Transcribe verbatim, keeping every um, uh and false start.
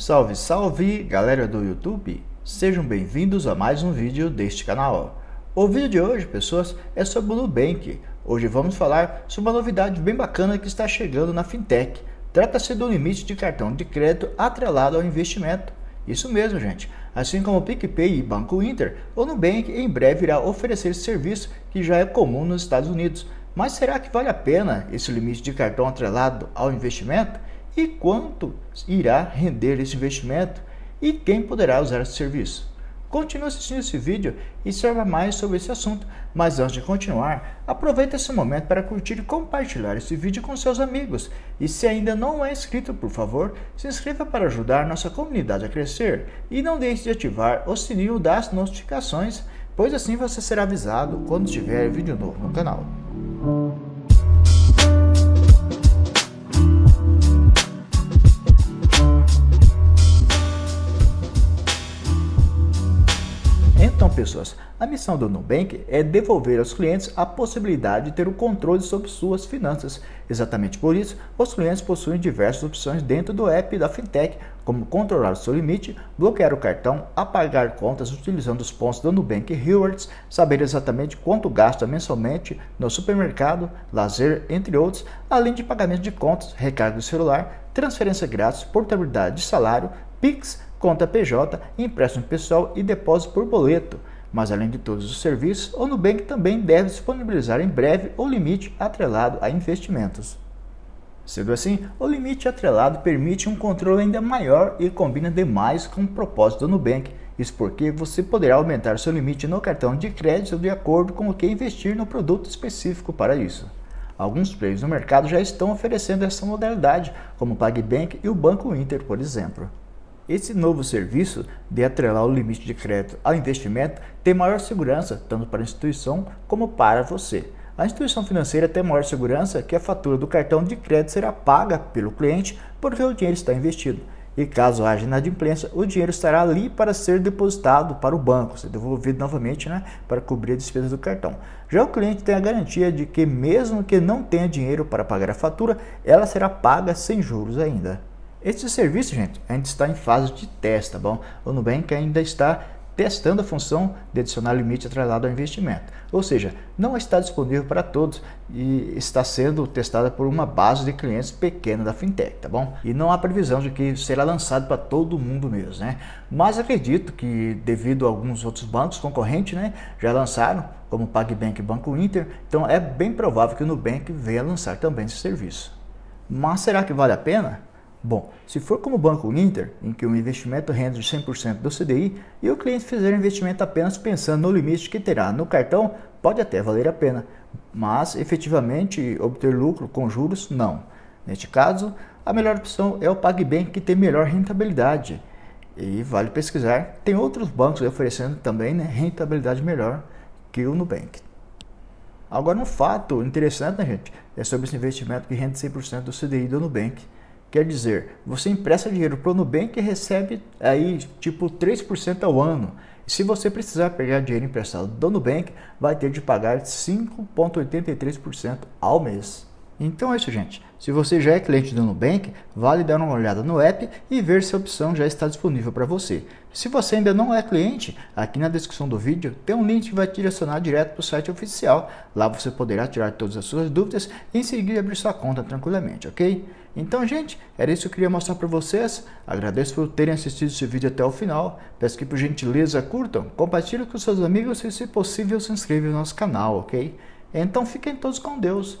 Salve, salve, galera do YouTube! Sejam bem-vindos a mais um vídeo deste canal. O vídeo de hoje, pessoas, é sobre o Nubank. Hoje vamos falar sobre uma novidade bem bacana que está chegando na fintech. Trata-se do limite de cartão de crédito atrelado ao investimento. Isso mesmo, gente. Assim como o PicPay e Banco Inter, o Nubank em breve irá oferecer esse serviço que já é comum nos Estados Unidos. Mas será que vale a pena esse limite de cartão atrelado ao investimento? E quanto irá render esse investimento? E quem poderá usar esse serviço? Continue assistindo esse vídeo e saiba mais sobre esse assunto. Mas antes de continuar, aproveite esse momento para curtir e compartilhar esse vídeo com seus amigos. E se ainda não é inscrito, por favor, se inscreva para ajudar nossa comunidade a crescer. E não deixe de ativar o sininho das notificações, pois assim você será avisado quando tiver vídeo novo no canal. Então, pessoas, a missão do Nubank é devolver aos clientes a possibilidade de ter o controle sobre suas finanças. Exatamente por isso, os clientes possuem diversas opções dentro do app da fintech, como controlar o seu limite, bloquear o cartão, apagar contas utilizando os pontos do Nubank Rewards, saber exatamente quanto gasta mensalmente no supermercado, lazer, entre outros, além de pagamento de contas, recarga do celular, transferência grátis, portabilidade de salário, Pix, conta P J, empréstimo pessoal e depósito por boleto. Mas além de todos os serviços, o Nubank também deve disponibilizar em breve o limite atrelado a investimentos. Sendo assim, o limite atrelado permite um controle ainda maior e combina demais com o propósito do Nubank. Isso porque você poderá aumentar seu limite no cartão de crédito de acordo com o que investir no produto específico para isso. Alguns players no mercado já estão oferecendo essa modalidade, como o PagBank e o Banco Inter, por exemplo. Esse novo serviço de atrelar o limite de crédito ao investimento tem maior segurança tanto para a instituição como para você. A instituição financeira tem maior segurança que a fatura do cartão de crédito será paga pelo cliente porque o dinheiro está investido. E caso haja inadimplência, o dinheiro estará ali para ser depositado para o banco, ser devolvido novamente, né, para cobrir a despesa do cartão. Já o cliente tem a garantia de que mesmo que não tenha dinheiro para pagar a fatura, ela será paga sem juros ainda. Esse serviço, gente, ainda está em fase de teste, tá bom? O Nubank ainda está testando a função de adicionar limite atrelado ao investimento. Ou seja, não está disponível para todos e está sendo testada por uma base de clientes pequena da fintech, tá bom? E não há previsão de que será lançado para todo mundo mesmo, né? Mas acredito que devido a alguns outros bancos concorrentes, né, já lançaram, como PagBank e Banco Inter, então é bem provável que o Nubank venha lançar também esse serviço. Mas será que vale a pena? Bom, se for como o Banco Inter, em que o investimento rende cem por cento do C D I e o cliente fizer o investimento apenas pensando no limite que terá no cartão, pode até valer a pena, mas efetivamente obter lucro com juros, não. Neste caso, a melhor opção é o PagBank, que tem melhor rentabilidade. E vale pesquisar, tem outros bancos oferecendo também, né, rentabilidade melhor que o Nubank. Agora, um fato interessante, né, gente, é sobre esse investimento que rende cem por cento do C D I do Nubank. Quer dizer, você empresta dinheiro para o Nubank e recebe aí tipo três por cento ao ano. Se você precisar pegar dinheiro emprestado do Nubank, vai ter de pagar cinco vírgula oitenta e três por cento ao mês. Então é isso, gente. Se você já é cliente do Nubank, vale dar uma olhada no app e ver se a opção já está disponível para você. Se você ainda não é cliente, aqui na descrição do vídeo tem um link que vai te direcionar direto para o site oficial. Lá você poderá tirar todas as suas dúvidas e em seguida abrir sua conta tranquilamente, ok? Então, gente, era isso que eu queria mostrar para vocês. Agradeço por terem assistido esse vídeo até o final. Peço que, por gentileza, curtam, compartilhem com seus amigos e, se possível, se inscrevam no nosso canal, ok? Então, fiquem todos com Deus.